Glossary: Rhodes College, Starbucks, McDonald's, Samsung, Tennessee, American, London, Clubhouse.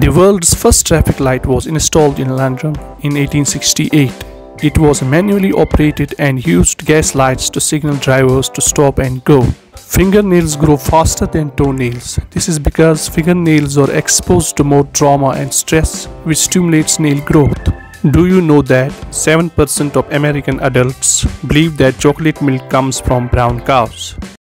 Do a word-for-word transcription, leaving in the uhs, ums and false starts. The world's first traffic light was installed in London in eighteen sixty-eight. It was manually operated and used gas lights to signal drivers to stop and go. Fingernails grow faster than toenails. This is because fingernails are exposed to more trauma and stress, which stimulates nail growth. Do you know that seven percent of American adults believe that chocolate milk comes from brown cows?